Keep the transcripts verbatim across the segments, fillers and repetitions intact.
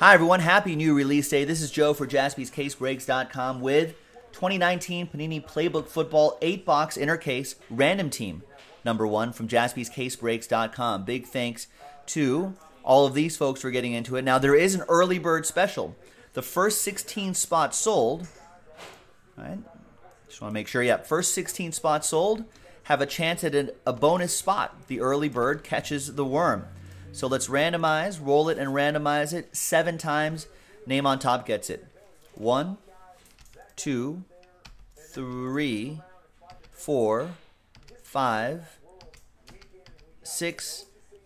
Hi everyone, happy new release day. This is Joe for Jaspys Case Breaks dot com with twenty nineteen Panini Playbook Football eight box inner case random team number one from Jaspys Case Breaks dot com. Big thanks to all of these folks for getting into it. Now there is an early bird special. The first sixteen spots sold, all right, just want to make sure, yeah, first sixteen spots sold have a chance at an, a bonus spot. The early bird catches the worm. So let's randomize, roll it and randomize it seven times. Name on top gets it. One, two, three, four, five, six,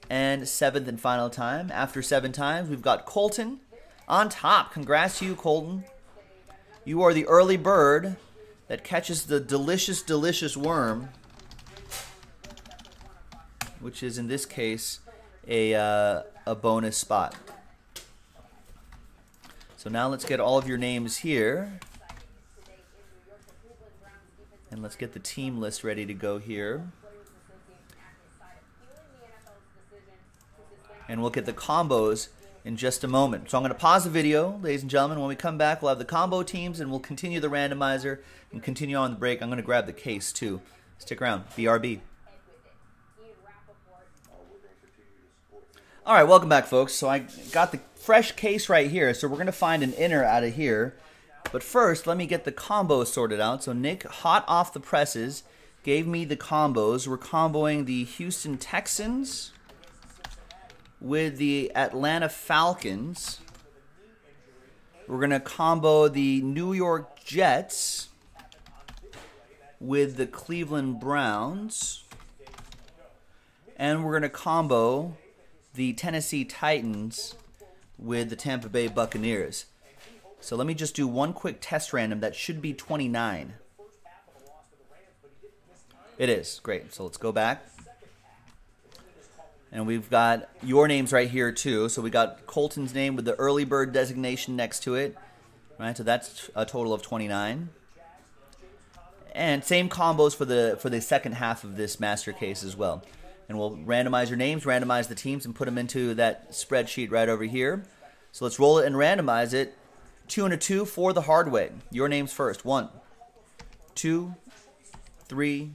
and seventh and final time. After seven times, we've got Colton on top. Congrats to you, Colton. You are the early bird that catches the delicious, delicious worm, which is in this case a, uh, a bonus spot. So now let's get all of your names here. And let's get the team list ready to go here. And we'll get the combos in just a moment. So I'm going to pause the video, ladies and gentlemen. When we come back, we'll have the combo teams and we'll continue the randomizer and continue on the break. I'm going to grab the case too. Stick around. B R B. All right, welcome back, folks. So I got the fresh case right here. So we're going to find an inner out of here. But first, let me get the combos sorted out. So Nick, hot off the presses, gave me the combos. We're comboing the Houston Texans with the Atlanta Falcons. We're going to combo the New York Jets with the Cleveland Browns. And we're going to combo the Tennessee Titans with the Tampa Bay Buccaneers. So let me just do one quick test random. That should be twenty-nine. It is. Great. So let's go back. And we've got your names right here too. So we got Colton's name with the early bird designation next to it. All right? So that's a total of twenty-nine. And same combos for the for the second half of this master case as well. And we'll randomize your names, randomize the teams, and put them into that spreadsheet right over here. So let's roll it and randomize it. Two and a two for the hard way. Your names first. One, two, three,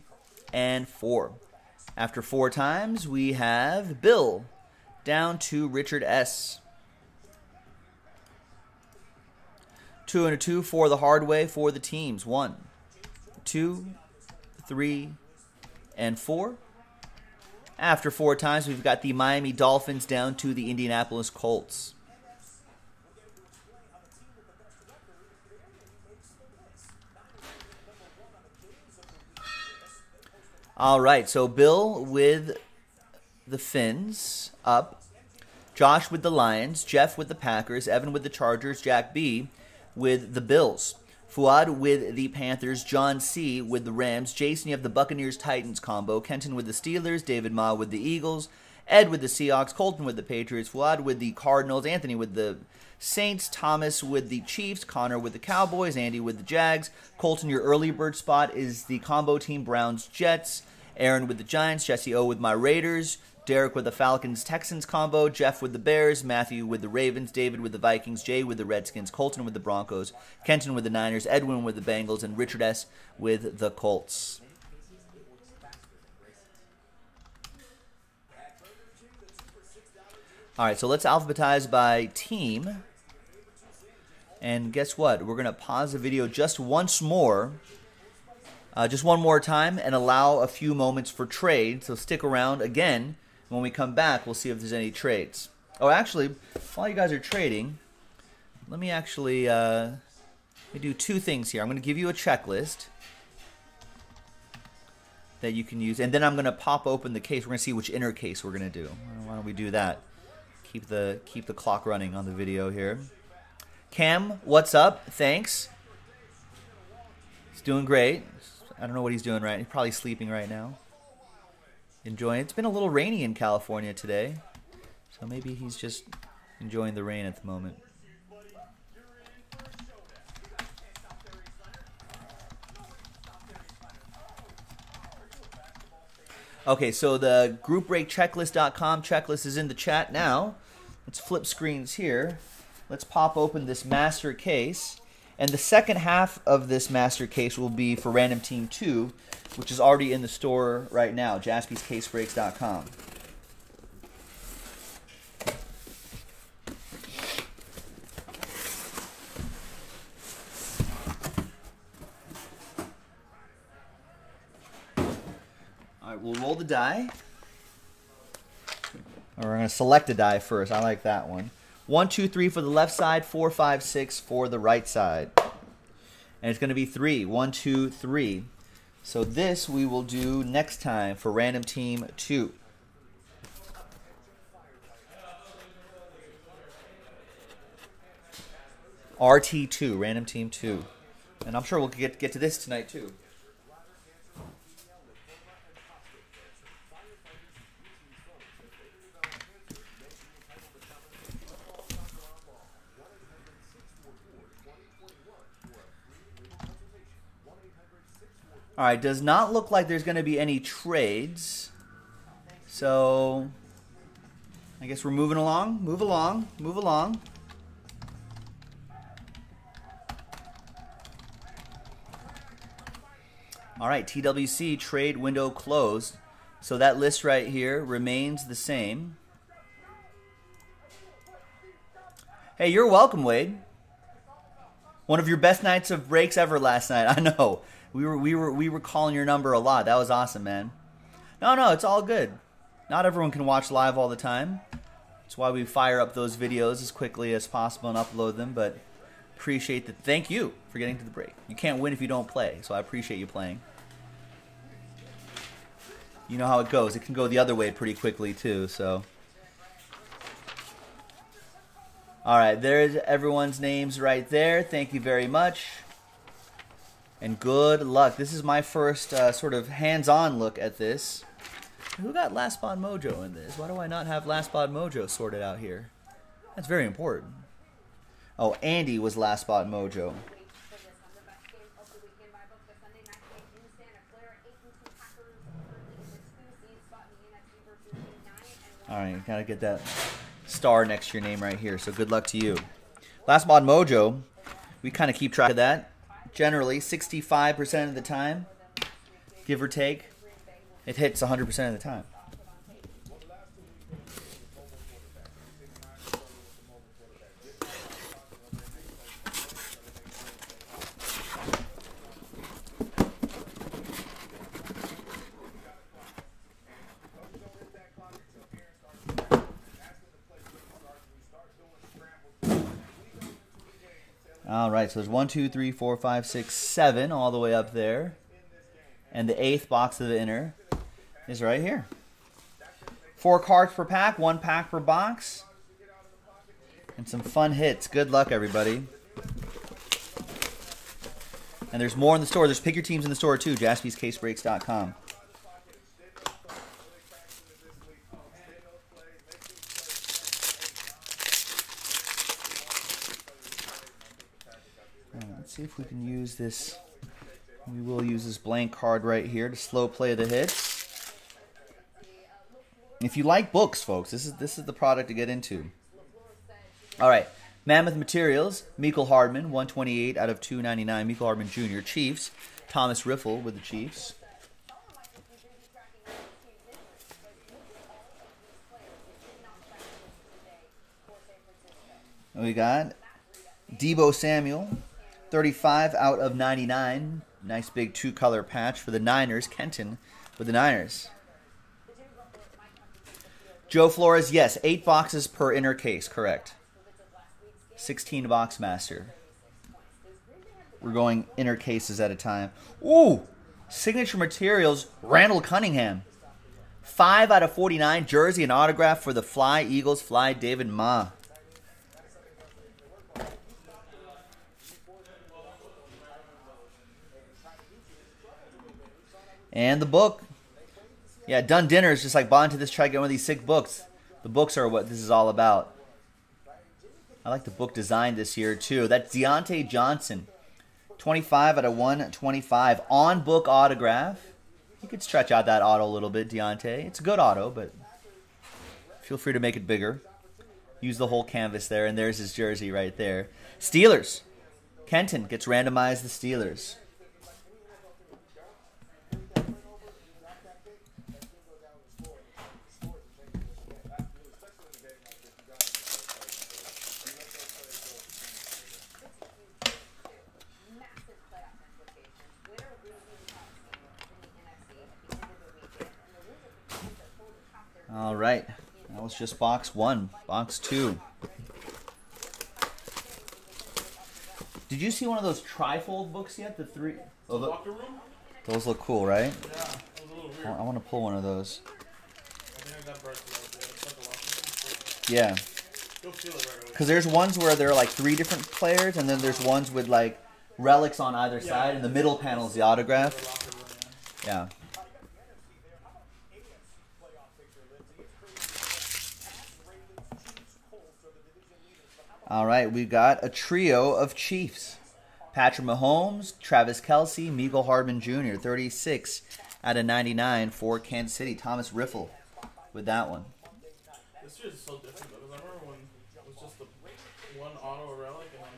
and four. After four times, we have Bill down to Richard S. Two and a two for the hard way for the teams. One, two, three, and four. After four times, we've got the Miami Dolphins down to the Indianapolis Colts. All right, so Bill with the Fins up, Josh with the Lions, Jeff with the Packers, Evan with the Chargers, Jack B with the Bills, Fuad with the Panthers, John C with the Rams, Jason, you have the Buccaneers-Titans combo, Kenton with the Steelers, David Ma with the Eagles, Ed with the Seahawks, Colton with the Patriots, Fuad with the Cardinals, Anthony with the Saints, Thomas with the Chiefs, Connor with the Cowboys, Andy with the Jags, Colton, your early bird spot is the combo team Browns-Jets, Aaron with the Giants, Jesse O with my Raiders, Derek with the Falcons-Texans combo, Jeff with the Bears, Matthew with the Ravens, David with the Vikings, Jay with the Redskins, Colton with the Broncos, Kenton with the Niners, Edwin with the Bengals, and Richard S. with the Colts. All right, so let's alphabetize by team. And guess what? We're going to pause the video just once more. Uh, just one more time and allow a few moments for trade. So stick around again. When we come back, we'll see if there's any trades. Oh, actually, while you guys are trading, let me actually uh, let me do two things here. I'm going to give you a checklist that you can use, and then I'm going to pop open the case. We're going to see which inner case we're going to do. Why don't we do that? Keep the keep the clock running on the video here. Cam, what's up? Thanks. He's doing great. I don't know what he's doing right. He's probably sleeping right now. Enjoying it. It's been a little rainy in California today, so maybe he's just enjoying the rain at the moment. Okay, so the group break checklist dot com checklist is in the chat now. Let's flip screens here. Let's pop open this master case. And the second half of this master case will be for Random Team two, which is already in the store right now, Jaspys Case Breaks dot com. All right, we'll roll the die. Or we're going to select a die first. I like that one. One, two, three for the left side. Four, five, six for the right side. And it's going to be three. One, two, three. So this we will do next time for Random Team two. R T two, Random Team two. And I'm sure we'll get, get to this tonight too. All right, does not look like there's going to be any trades. So I guess we're moving along, move along, move along. All right, T W C trade window closed. So that list right here remains the same. Hey, you're welcome, Wade. One of your best nights of breaks ever last night, I know. We were we were we were calling your number a lot. That was awesome, man. No, no, it's all good. Not everyone can watch live all the time. That's why we fire up those videos as quickly as possible and upload them. But appreciate the thank you for getting to the break. You can't win if you don't play, so I appreciate you playing. You know how it goes. It can go the other way pretty quickly too. So, all right, there's everyone's names right there. Thank you very much. And good luck. This is my first uh, sort of hands-on look at this. Who got Last Spot Mojo in this? Why do I not have Last Spot Mojo sorted out here? That's very important. Oh, Andy was Last Spot Mojo. All right, you gotta get that star next to your name right here, so good luck to you. Last Spot Mojo, we kind of keep track of that. Generally, sixty-five percent of the time, give or take, it hits one hundred percent of the time. All right, so there's one, two, three, four, five, six, seven, all the way up there. And the eighth box of the inner is right here. Four cards per pack, one pack per box. And some fun hits. Good luck, everybody. And there's more in the store. There's pick your teams in the store, too, Jaspys Case Breaks dot com. See if we can use this. We will use this blank card right here to slow play the hits. If you like books, folks, this is this is the product to get into. All right, Mammoth Materials, Mecole Hardman, one twenty-eight out of two ninety-nine. Mecole Hardman Junior Chiefs, Thomas Riffle with the Chiefs. And we got Debo Samuel. thirty-five out of ninety-nine. Nice big two-color patch for the Niners. Kenton with the Niners. Joe Flores, yes, eight boxes per inner case, correct. sixteen box master. We're going inner cases at a time. Ooh, Signature Materials, Randall Cunningham. five out of forty-nine, jersey and autograph for the Fly Eagles, Fly David Ma. And the book. Yeah, done dinner is just like bond to this, try to get one of these sick books. The books are what this is all about. I like the book design this year too. That's Deonte Johnson. twenty-five out of one twenty-five. On book autograph. You could stretch out that auto a little bit, Deonte. It's a good auto, but feel free to make it bigger. Use the whole canvas there, and there's his jersey right there. Steelers. Kenton gets randomized the Steelers. All right, that was just box one. Box two. Did you see one of those trifold books yet? The three. Oh, look. Those look cool, right? Yeah. I, I want to pull one of those. Yeah. Because there's ones where there are like three different players, and then there's ones with like relics on either side, and the middle panel is the autograph. Yeah. All right, we've got a trio of Chiefs. Patrick Mahomes, Travis Kelsey, Mecole Hardman Junior, thirty-six out of ninety-nine for Kansas City. Thomas Riffle with that one. This year is so different, though, because I remember when it was just the one auto relic and then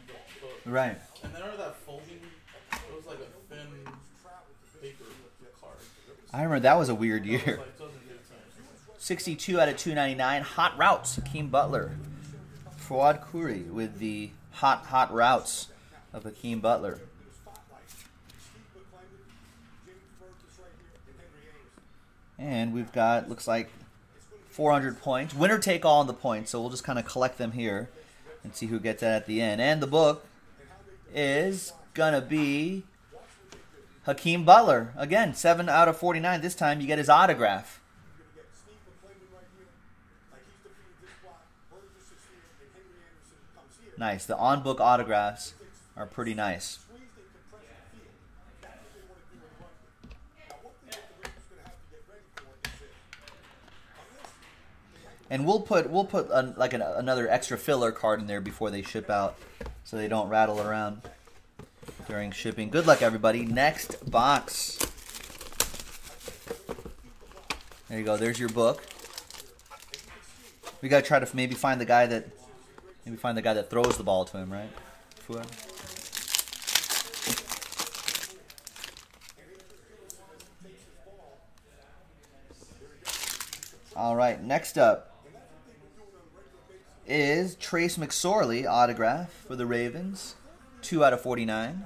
the, the right. And then remember that folding, it was like a thin paper card. I remember that was a weird year. sixty-two out of two ninety-nine, Hot Routes, Hakeem Butler. Fawad Khoury with the hot, hot routes of Hakeem Butler. And we've got, looks like, four hundred points. Winner take all on the points, so we'll just kind of collect them here and see who gets that at the end. And the book is going to be Hakeem Butler. Again, seven out of forty-nine. This time you get his autograph. Nice. The on-book autographs are pretty nice. And we'll put we'll put a, like an, another extra filler card in there before they ship out, so they don't rattle around during shipping. Good luck, everybody. Next box. There you go. There's your book. We gotta try to maybe find the guy that. Maybe find the guy that throws the ball to him, right? All right, next up is Trace McSorley autograph for the Ravens, two out of forty-nine.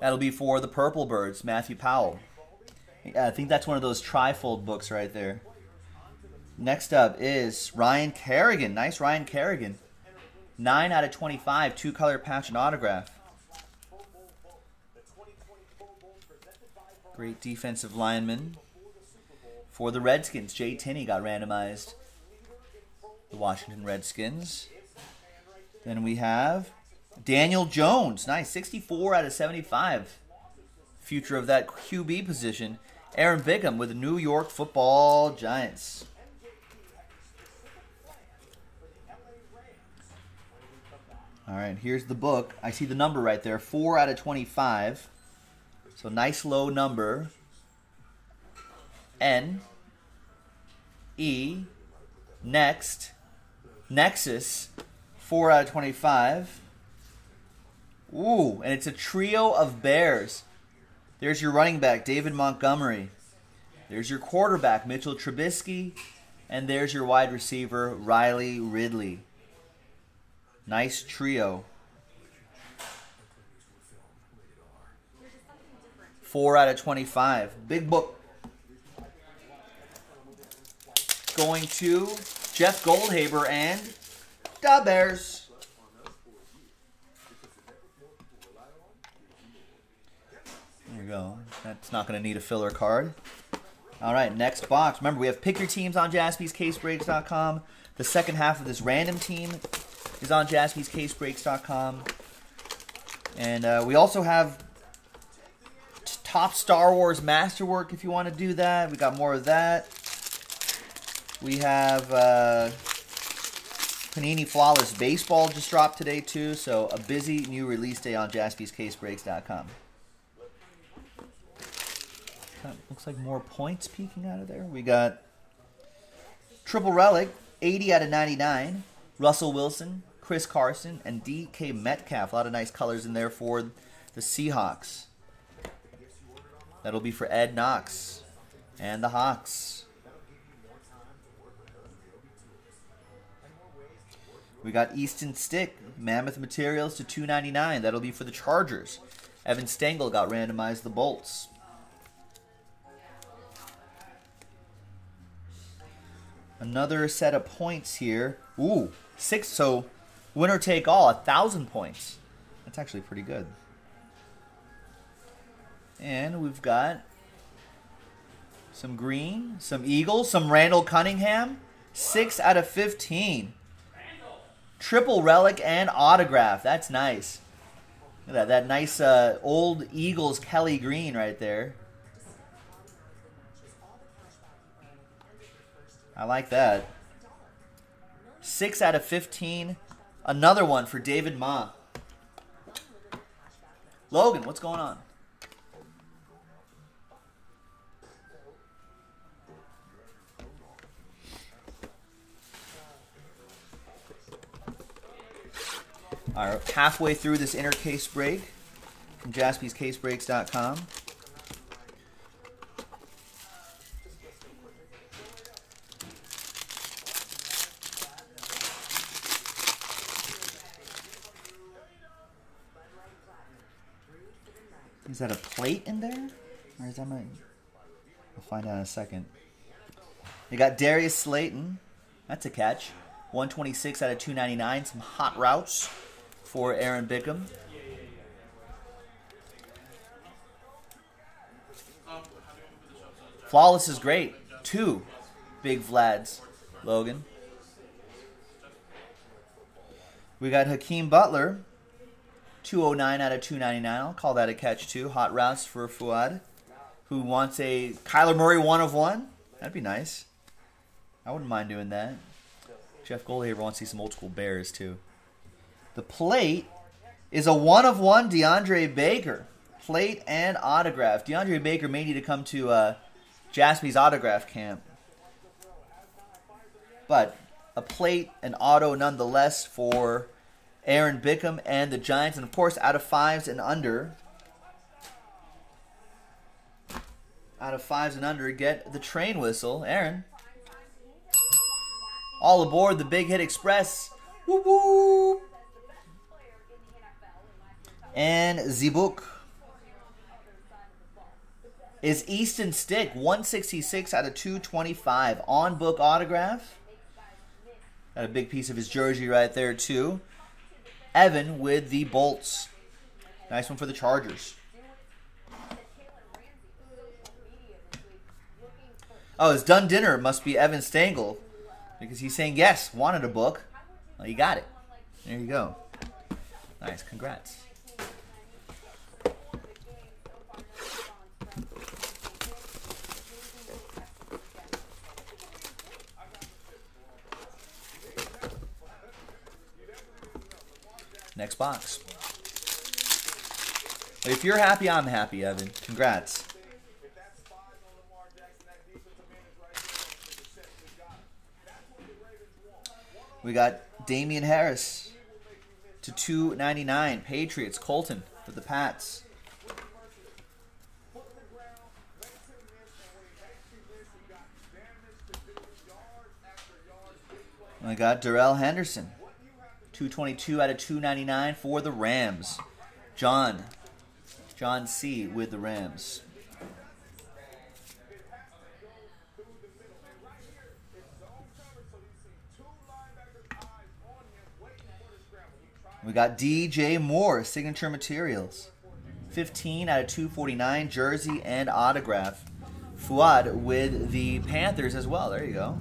That'll be for the Purple Birds, Matthew Powell. Yeah, I think that's one of those trifold books right there. Next up is Ryan Kerrigan. Nice Ryan Kerrigan. nine out of twenty-five, two-color patch and autograph. Great defensive lineman. For the Redskins, Jay Tinney got randomized. The Washington Redskins. Then we have Daniel Jones. Nice, sixty-four out of seventy-five. Future of that Q B position. Aaron Bigham with the New York Football Giants. All right, here's the book. I see the number right there, four out of twenty-five. So nice low number. N, E, Next, Nexus, four out of twenty-five. Ooh, and it's a trio of Bears. There's your running back, David Montgomery. There's your quarterback, Mitchell Trubisky. And there's your wide receiver, Riley Ridley. Nice trio. four out of twenty-five. Big book. Going to Jeff Goldhaber and the Bears. There you go. That's not going to need a filler card. All right, next box. Remember, we have Pick Your Teams on Jaspys Case Breaks dot com. The second half of this random team is on Jaspys Case Breaks dot com. And uh, we also have Top Star Wars Masterwork if you want to do that. We got more of that. We have uh, Panini Flawless Baseball just dropped today, too. So a busy new release day on Jaspys Case Breaks dot com. Got, looks like more points peeking out of there. We got Triple Relic, eighty out of ninety-nine. Russell Wilson, Chris Carson, and D K Metcalf. A lot of nice colors in there for the Seahawks. That'll be for Ed Knox and the Hawks. We got Easton Stick, Mammoth Materials to two ninety-nine. That'll be for the Chargers. Evan Stengel got randomized the Bolts. Another set of points here. Ooh, six. So winner take all, a thousand points. That's actually pretty good. And we've got some green, some Eagles, some Randall Cunningham, six out of fifteen. Triple Relic and autograph. That's nice. Look at that, that nice uh, old Eagles Kelly green right there. I like that. six out of fifteen. Another one for David Ma. Logan, what's going on? All right, halfway through this inner case break from Jaspys Case Breaks dot com. Is that a plate in there? Or is that my... We'll find out in a second. You got Darius Slayton. That's a catch. one twenty-six out of two ninety-nine. Some hot routes for Aaron Bickham. Flawless is great. Two big Vlads, Logan. We got Hakeem Butler. two oh nine out of two ninety-nine. I'll call that a catch too. Hot routes for Fuad, who wants a Kyler Murray one of one. That'd be nice. I wouldn't mind doing that. Jeff Goldhaber wants to see some old school Bears too. The plate is a one of one DeAndre Baker. Plate and autograph. DeAndre Baker may need to come to uh, Jaspy's autograph camp. But a plate and auto nonetheless for Aaron Bickham and the Giants. And, of course, out of fives and under, out of fives and under, get the train whistle. Aaron, all aboard the Big Hit Express. Woo woo. And Zibuk is Easton Stick, one sixty-six out of two twenty-five. On-book autograph. Got a big piece of his jersey right there, too. Evan with the Bolts. Nice one for the Chargers. Oh, his done dinner must be Evan Stengel, because he's saying, yes, wanted a book. Well, you got it. There you go. Nice. Congrats. Next box. If you're happy, I'm happy, Evan. Congrats. We got Damian Harris to two ninety-nine. Patriots, Colton for the Pats. We got Darrell Henderson. two twenty-two out of two ninety-nine for the Rams. John. John C. with the Rams. We got D J Moore, Signature Materials. fifteen out of two forty-nine, jersey and autograph. Fuad with the Panthers as well. There you go.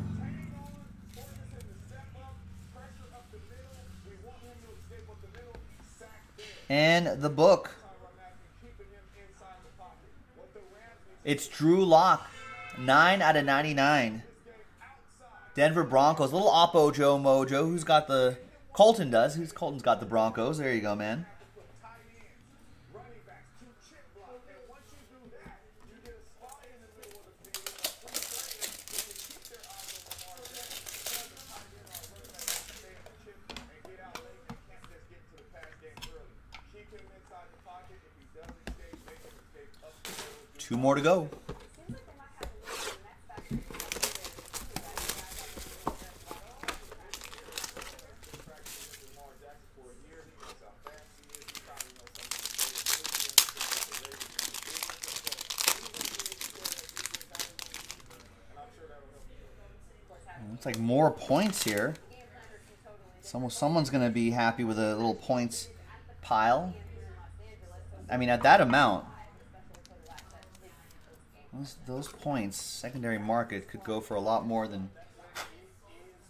And the book. It's Drew Lock, nine out of ninety-nine. Denver Broncos. Little Oppo Joe Mojo. Who's got the... Colton does. Who's Colton's got the Broncos. There you go, man. more to go. Looks like more points here. Someone, someone's going to be happy with a little points pile. I mean, at that amount, those, those points, secondary market could go for a lot more than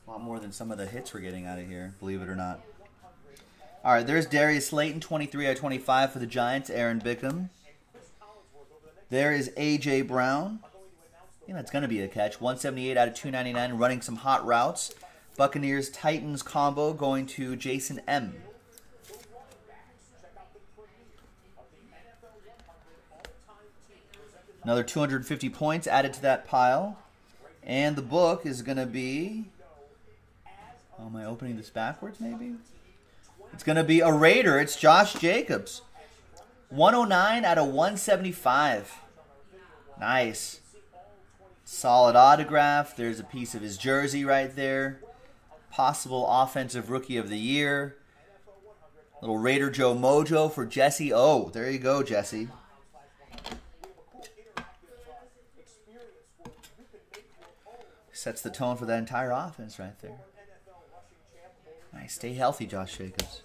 a lot more than some of the hits we're getting out of here. Believe it or not. All right, there's Darius Slayton, twenty-three out of twenty-five for the Giants. Aaron Bickham. There is A J Brown. Yeah, that's going to be a catch. one seventy-eight out of two ninety-nine, running some hot routes. Buccaneers-Titans combo going to Jason M. Another two hundred fifty points added to that pile. And the book is going to be... Oh, am I opening this backwards maybe? It's going to be a Raider. It's Josh Jacobs. one oh nine out of one seventy-five. Nice. Solid autograph. There's a piece of his jersey right there. Possible offensive rookie of the year. Little Raider Joe Mojo for Jesse O. There you go, Jesse. Sets the tone for that entire offense right there. Nice. Stay healthy, Josh Jacobs.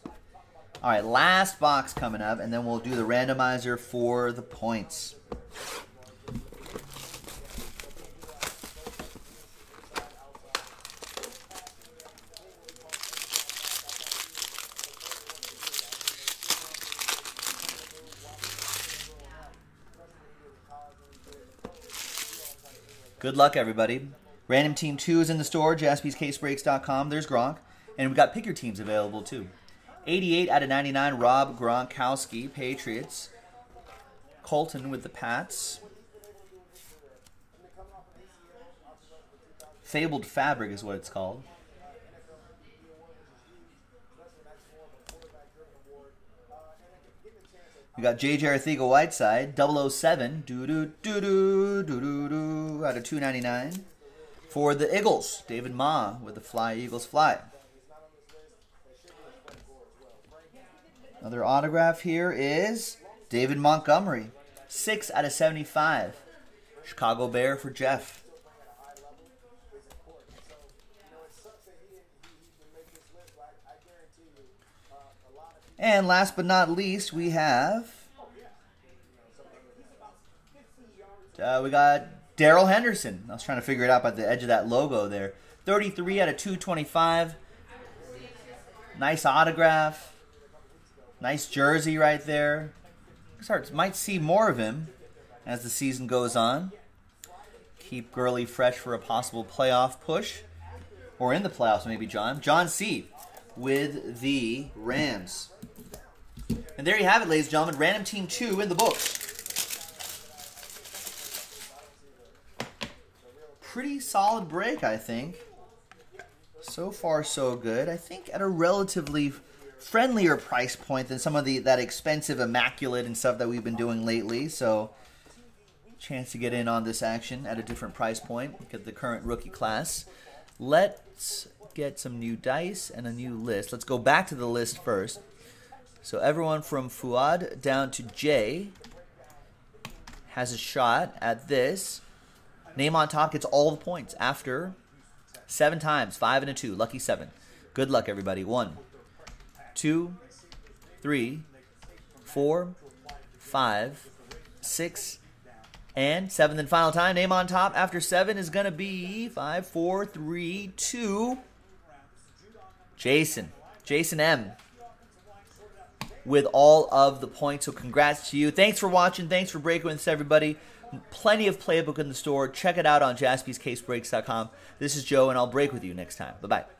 All right, last box coming up, and then we'll do the randomizer for the points. Good luck, everybody. Random Team two is in the store, Jaspys Case Breaks dot com. There's Gronk. And we've got Pick Your Teams available, too. eighty-eight out of ninety-nine, Rob Gronkowski, Patriots. Colton with the Pats. Fabled Fabric is what it's called. We got J J Arcega-Whiteside, double oh seven, doo-doo-doo-doo-doo-doo-doo, out of two ninety-nine. For the Eagles, David Ma with the Fly Eagles Fly. Another autograph here is David Montgomery, six out of seventy-five. Chicago Bear for Jeff. And last but not least, we have uh, we got Darrell Henderson. I was trying to figure it out by the edge of that logo there. thirty-three out of two twenty-five. Nice autograph. Nice jersey right there. Might see more of him as the season goes on. Keep Gurley fresh for a possible playoff push, or in the playoffs maybe. John John C. with the Rams. And there you have it, ladies and gentlemen. Random Team two in the books. Pretty solid break, I think. So far, so good. I think at a relatively friendlier price point than some of the that expensive immaculate and stuff that we've been doing lately. So, chance to get in on this action at a different price point. Look at the current rookie class. Let's get some new dice and a new list. Let's go back to the list first. So everyone from Fuad down to Jay has a shot at this. Name on top gets all the points after seven times. Five and a two. Lucky seven. Good luck, everybody. One, two, three, four, five, six, and seventh and final time. Name on top after seven is going to be five, four, three, two. Jason, Jason M, with all of the points. So congrats to you. Thanks for watching. Thanks for breaking with us, everybody. Plenty of Playbook in the store. Check it out on Jaspys Case Breaks dot com. This is Joe, and I'll break with you next time. Bye-bye.